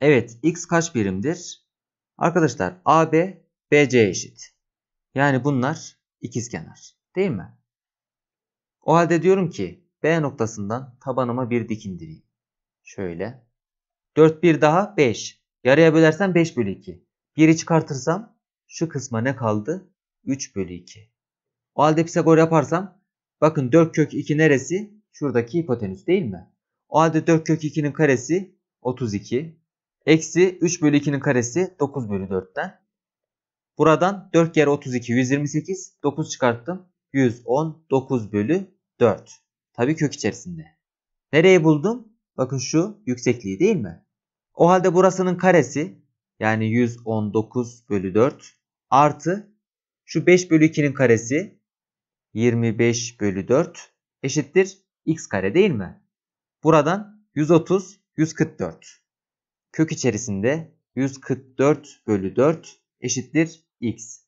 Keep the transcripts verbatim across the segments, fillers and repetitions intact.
Evet, x kaç birimdir? Arkadaşlar A B, B C eşit. Yani bunlar ikizkenar, değil mi? O halde diyorum ki B noktasından tabanıma bir dik indireyim. Şöyle. dört bir daha beş. Yarıya bölersen beş bölü iki. biri çıkartırsam şu kısma ne kaldı? üç bölü iki. O halde Pisagor yaparsam bakın dört kök iki neresi? Şuradaki hipotenüs değil mi? O halde dört kök iki'nin karesi otuz iki. Eksi üç bölü iki'nin karesi dokuz bölü dört'ten. Buradan dört kere otuz iki yüz yirmi sekiz. dokuz çıkarttım. yüz on. dokuz bölü dört. Tabii kök içerisinde. Nereyi buldum? Bakın şu yüksekliği değil mi? O halde burasının karesi yani yüz on dokuz bölü dört artı şu beş bölü iki'nin karesi yirmi beş bölü dört eşittir x kare değil mi? Buradan yüz otuz, yüz kırk dört. Kök içerisinde yüz kırk dört bölü dört eşittir x.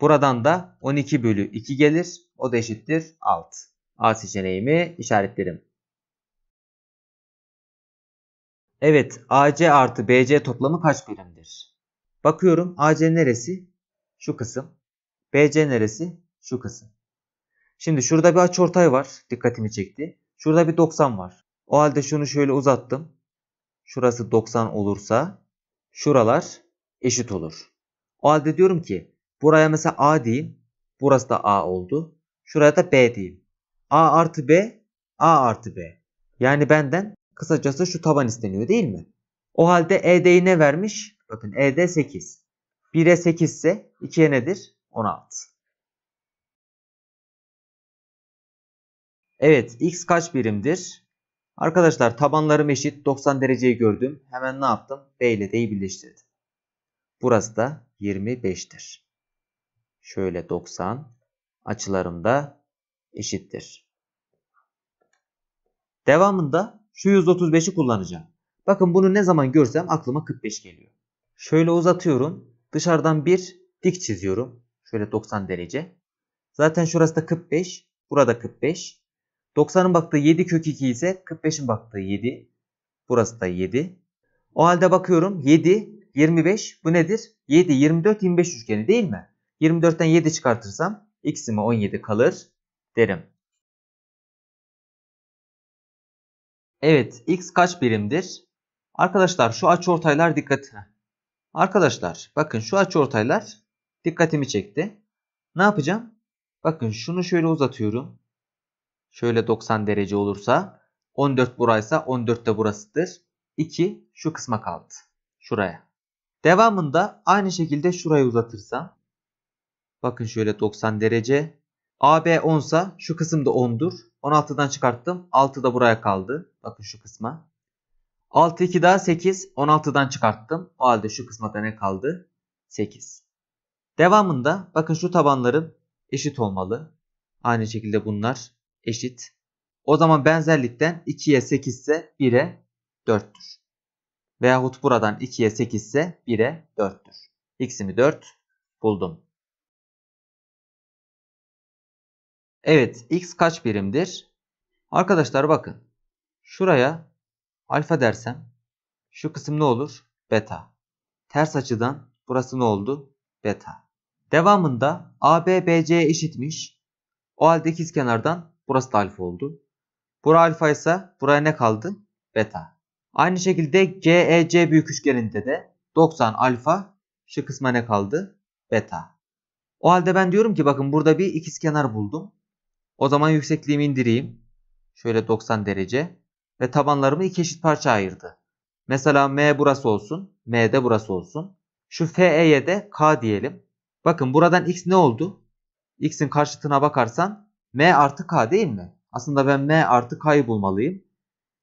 Buradan da on iki bölü iki gelir. O da eşittir altı. A seçeneğimi işaretlerim. Evet, A C artı B C toplamı kaç birimdir? Bakıyorum A C neresi? Şu kısım. B C neresi? Şu kısım. Şimdi şurada bir açıortay var. Dikkatimi çekti. Şurada bir doksan var. O halde şunu şöyle uzattım. Şurası doksan olursa şuralar eşit olur. O halde diyorum ki buraya mesela A diyeyim. Burası da A oldu. Şuraya da B diyeyim. A artı B, A artı B. Yani benden kısacası şu taban isteniyor değil mi? O halde E D'yi ne vermiş? Bakın E D sekiz. bire sekiz ise ikiye nedir? on altı. Evet, x kaç birimdir? Arkadaşlar tabanlarım eşit. doksan dereceyi gördüm. Hemen ne yaptım? B ile D'yi birleştirdim. Burası da yirmi beş'tir. Şöyle doksan. Açılarım da eşittir. Devamında şu yüz otuz beş'i kullanacağım. Bakın bunu ne zaman görsem aklıma kırk beş geliyor. Şöyle uzatıyorum. Dışarıdan bir dik çiziyorum. Şöyle doksan derece. Zaten şurası da kırk beş. Burada kırk beş. doksan'ın baktığı yedi kök iki ise kırk beş'in baktığı yedi. Burası da yedi. O halde bakıyorum yedi, yirmi beş. Bu nedir? yedi, yirmi dört, yirmi beş üçgeni değil mi? yirmi dört'ten yedi çıkartırsam x'ime on yedi kalır derim. Evet, x kaç birimdir? Arkadaşlar şu açıortaylar dikkatine. Arkadaşlar bakın şu açıortaylar dikkatimi çekti. Ne yapacağım? Bakın şunu şöyle uzatıyorum. Şöyle doksan derece olursa on dört buraysa on dört de burasıdır. iki şu kısma kaldı. Şuraya. Devamında aynı şekilde şurayı uzatırsam. Bakın şöyle doksan derece. A B on'sa şu kısım da on'dur. on altı'dan çıkarttım. altı da buraya kaldı. Bakın şu kısma. altı iki daha sekiz. on altı'dan çıkarttım. O halde şu kısma da ne kaldı? sekiz. Devamında bakın şu tabanlarım eşit olmalı. Aynı şekilde bunlar eşit. O zaman benzerlikten ikiye sekiz ise bire dört'tür. Veyahut buradan ikiye sekiz ise bire dört'tür. X'imi dört buldum. Evet, x kaç birimdir? Arkadaşlar bakın. Şuraya alfa dersem şu kısım ne olur? Beta. Ters açıdan burası ne oldu? Beta. Devamında A B B C'ye eşitmiş. O halde ikizkenardan burası da alfa oldu. Bura alfa ise buraya ne kaldı? Beta. Aynı şekilde G E C büyük üçgeninde de doksan alfa şu kısma ne kaldı? Beta. O halde ben diyorum ki bakın burada bir ikizkenar buldum. O zaman yüksekliğimi indireyim. Şöyle doksan derece. Ve tabanlarımı iki eşit parça ayırdı. Mesela M burası olsun. M de burası olsun. Şu F E'ye de K diyelim. Bakın buradan X ne oldu? X'in karşıtına bakarsan M artı K değil mi? Aslında ben M artı K'yı bulmalıyım.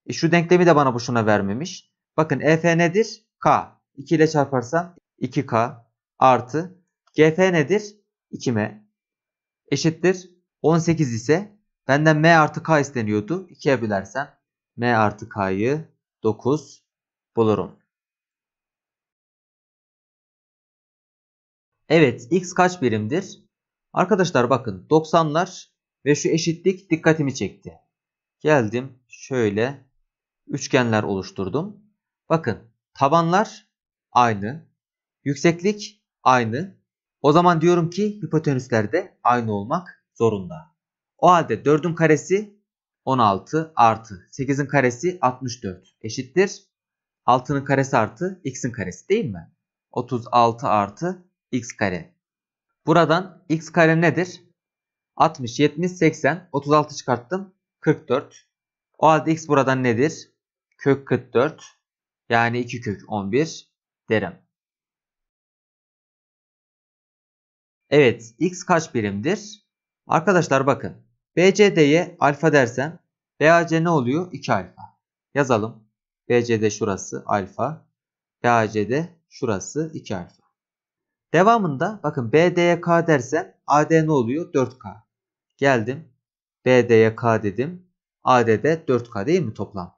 E şu denklemi de bana boşuna vermemiş. Bakın E F nedir? K. iki ile çarparsam iki K artı G F nedir? iki M eşittir. on sekiz ise benden M artı K isteniyordu. ikiye bölersem M artı K'yı dokuz bulurum. Evet, X kaç birimdir? Arkadaşlar bakın doksan'lar ve şu eşitlik dikkatimi çekti. Geldim şöyle üçgenler oluşturdum. Bakın Tabanlar aynı. Yükseklik aynı. O zaman diyorum ki hipotenüsler de aynı olmak zorunda. O halde dördün karesi on altı artı sekizin karesi altmış dört eşittir altının karesi artı x'in karesi değil mi? otuz altı artı x kare. Buradan x kare nedir? altmış, yetmiş, seksen, otuz altı çıkarttım. kırk dört. O halde x buradan nedir? Kök kırk dört. Yani iki kök on bir derim. Evet, x kaç birimdir? Arkadaşlar bakın. B C D'ye alfa dersem B A C ne oluyor? iki alfa. Yazalım. B C D şurası alfa. B A C D şurası iki alfa. Devamında bakın B D'ye K dersem A D ne oluyor? dört K. Geldim. B D'ye K dedim. A D'de dört K değil mi toplam?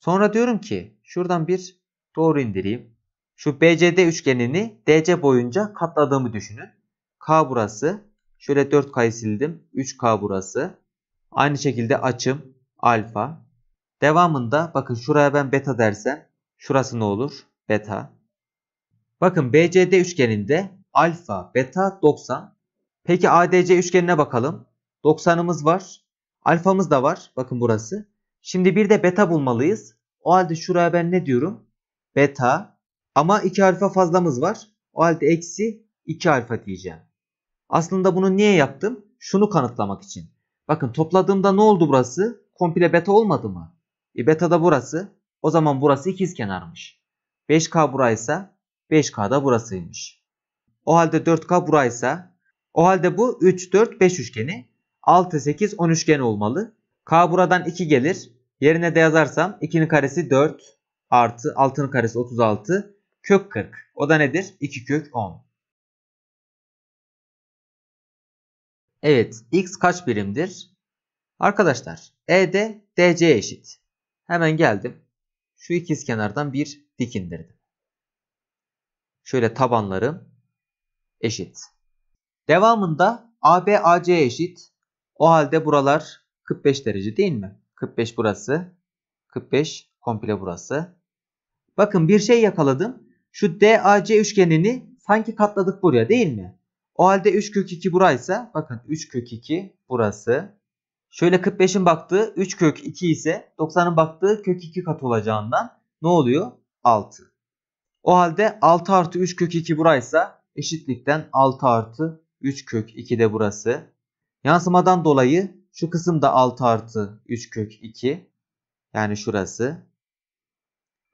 Sonra diyorum ki şuradan bir doğru indireyim. Şu B C D üçgenini D C boyunca katladığımı düşünün. K burası. Şöyle dört K'yı sildim. üç K burası. Aynı şekilde açım alfa. Devamında bakın şuraya ben beta dersem şurası ne olur? Beta. Bakın B C D üçgeninde alfa, beta doksan. Peki A D C üçgenine bakalım. doksanımız var. Alfamız da var. Bakın burası. Şimdi bir de beta bulmalıyız. O halde şuraya ben ne diyorum? Beta. Ama iki alfa fazlamız var. O halde eksi iki alfa diyeceğim. Aslında bunu niye yaptım? Şunu kanıtlamak için. Bakın topladığımda ne oldu burası? Komple beta olmadı mı? E beta da burası. O zaman burası ikizkenarmış. beş K buraysa beş K da burasıymış. O halde dört K buraysa o halde bu üç, dört, beş üçgeni altı, sekiz, on üçgeni olmalı. K buradan iki gelir. Yerine de yazarsam ikinin karesi dört artı altının karesi otuz altı kök kırk. O da nedir? iki kök on. Evet. X kaç birimdir? Arkadaşlar E D D C'ye eşit. Hemen geldim. Şu ikizkenardan bir dik indirdim. Şöyle tabanlarım eşit. Devamında A B A C'ye eşit. O halde buralar kırk beş derece değil mi? kırk beş burası. kırk beş komple burası. Bakın bir şey yakaladım. Şu D A C üçgenini sanki katladık buraya değil mi? O halde üç kök iki buraysa bakın üç kök iki burası. Şöyle kırk beşin baktığı üç kök iki ise doksanın baktığı kök iki kat olacağından ne oluyor? altı. O halde altı artı üç kök iki buraysa eşitlikten altı artı üç kök iki de burası. Yansımadan dolayı şu kısımda altı artı üç kök iki. Yani şurası.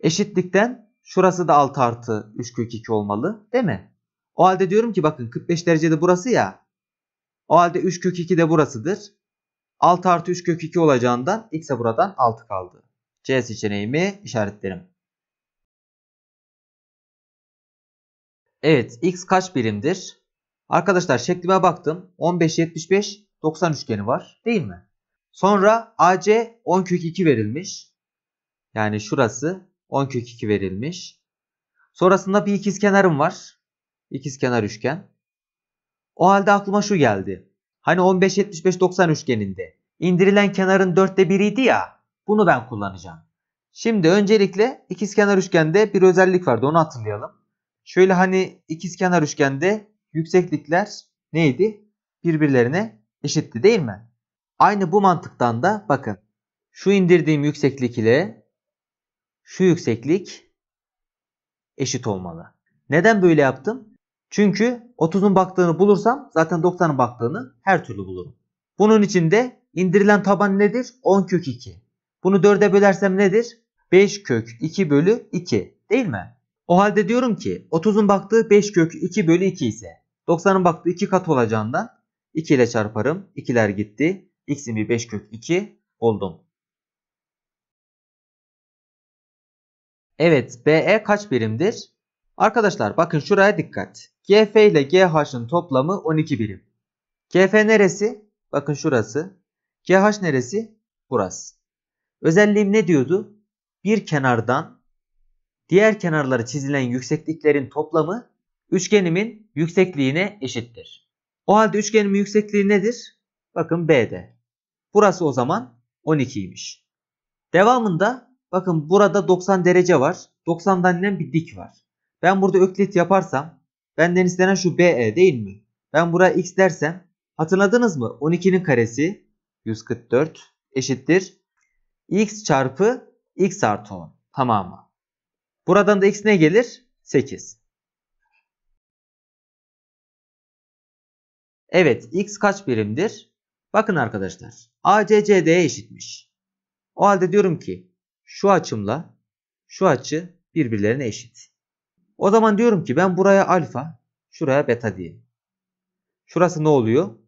Eşitlikten şurası da altı artı üç kök iki olmalı değil mi? O halde diyorum ki bakın kırk beş derecede burası ya. O halde üç kök iki de burasıdır. altı artı üç kök iki olacağından x'e buradan altı kaldı. C seçeneğimi işaretlerim. Evet, x kaç birimdir? Arkadaşlar şeklime baktım. on beş, yetmiş beş, doksan üçgeni var değil mi? Sonra A C on kök iki verilmiş. Yani şurası on kök iki verilmiş. Sonrasında bir ikizkenarım var. İkizkenar üçgen. O halde aklıma şu geldi. Hani on beş, yetmiş beş, doksan üçgeninde indirilen kenarın dörtte biriydi ya. Bunu ben kullanacağım. Şimdi öncelikle ikizkenar üçgende bir özellik vardı. Onu hatırlayalım. Şöyle hani ikizkenar üçgende yükseklikler neydi? Birbirlerine eşitti değil mi? Aynı bu mantıktan da bakın. Şu indirdiğim yükseklik ile şu yükseklik eşit olmalı. Neden böyle yaptım? Çünkü otuzun baktığını bulursam zaten doksanın baktığını her türlü bulurum. Bunun için de indirilen taban nedir? on kök iki. Bunu dörde bölersem nedir? beş kök iki bölü iki değil mi? O halde diyorum ki otuzun baktığı beş kök iki bölü iki ise doksanın baktığı iki kat olacağından iki ile çarparım. ikiler gitti. X'in bir beş kök iki oldum. Evet, B E kaç birimdir? Arkadaşlar bakın şuraya dikkat. G F ile G H'ın toplamı on iki birim. G F neresi? Bakın şurası. G H neresi? Burası. Özelliğim ne diyordu? Bir kenardan diğer kenarları çizilen yüksekliklerin toplamı üçgenimin yüksekliğine eşittir. O halde üçgenimin yüksekliği nedir? Bakın B'de. Burası o zaman on ikiymiş. Devamında Bakın burada doksan derece var. doksan denilen bir dik var. Ben burada öklit yaparsam benden istenen şu B E değil mi? Ben buraya x dersem hatırladınız mı? on ikinin karesi yüz kırk dört eşittir x çarpı x artı on tamamı. Buradan da x ne gelir? sekiz. Evet, x kaç birimdir? Bakın arkadaşlar, A C C D'ye eşitmiş. O halde diyorum ki şu açımla şu açı birbirlerine eşit. O zaman diyorum ki ben buraya alfa, şuraya beta diyeyim. Şurası ne oluyor?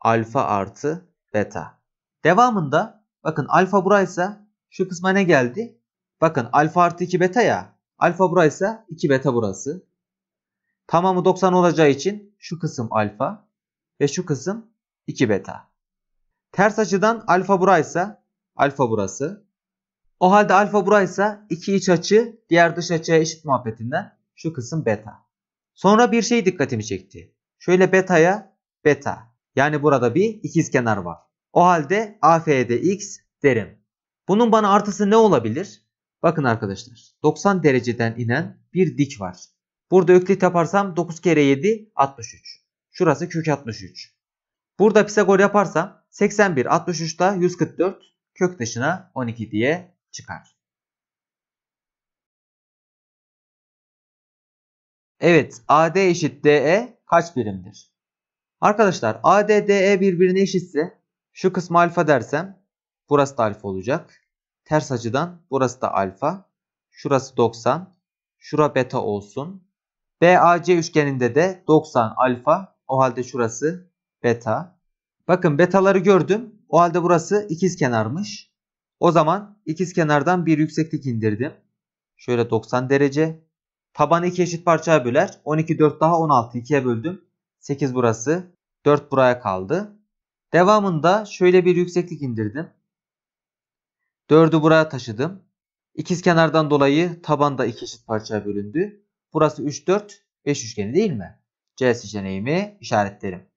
Alfa artı beta. Devamında bakın alfa buraysa şu kısma ne geldi? Bakın alfa artı iki beta ya. Alfa buraysa iki beta burası. Tamamı doksan olacağı için şu kısım alfa ve şu kısım iki beta. Ters açıdan alfa buraysa alfa burası. O halde alfa buraysa iki iç açı diğer dış açıya eşit muhabbetinden şu kısım beta. Sonra bir şey dikkatimi çekti. Şöyle beta'ya beta. Yani burada bir ikizkenar var. O halde A F'de x derim. Bunun bana artısı ne olabilir? Bakın arkadaşlar, doksan dereceden inen bir dik var. Burada öklit yaparsam dokuz kere yedi altmış üç. Şurası kök altmış üç. Burada Pisagor yaparsam seksen bir altmış üç'ta yüz kırk dört kök dışına on iki diye çıkar. Evet, A D eşit D E kaç birimdir? Arkadaşlar A D D E birbirine eşitse şu kısmı alfa dersem burası da alfa olacak. Ters açıdan burası da alfa. Şurası doksan. Şura beta olsun. B A C üçgeninde de doksan alfa. O halde şurası beta. Bakın betaları gördüm. O halde burası ikizkenarmış. O zaman ikizkenardan bir yükseklik indirdim. Şöyle doksan derece. Tabanı iki eşit parçaya böler. on iki dört daha on altı ikiye böldüm. sekiz burası. dört buraya kaldı. Devamında şöyle bir yükseklik indirdim. dördü buraya taşıdım. İkizkenardan dolayı taban da iki eşit parçaya bölündü. Burası üç dört beş üçgeni değil mi? C seçeneğimi işaretlerim.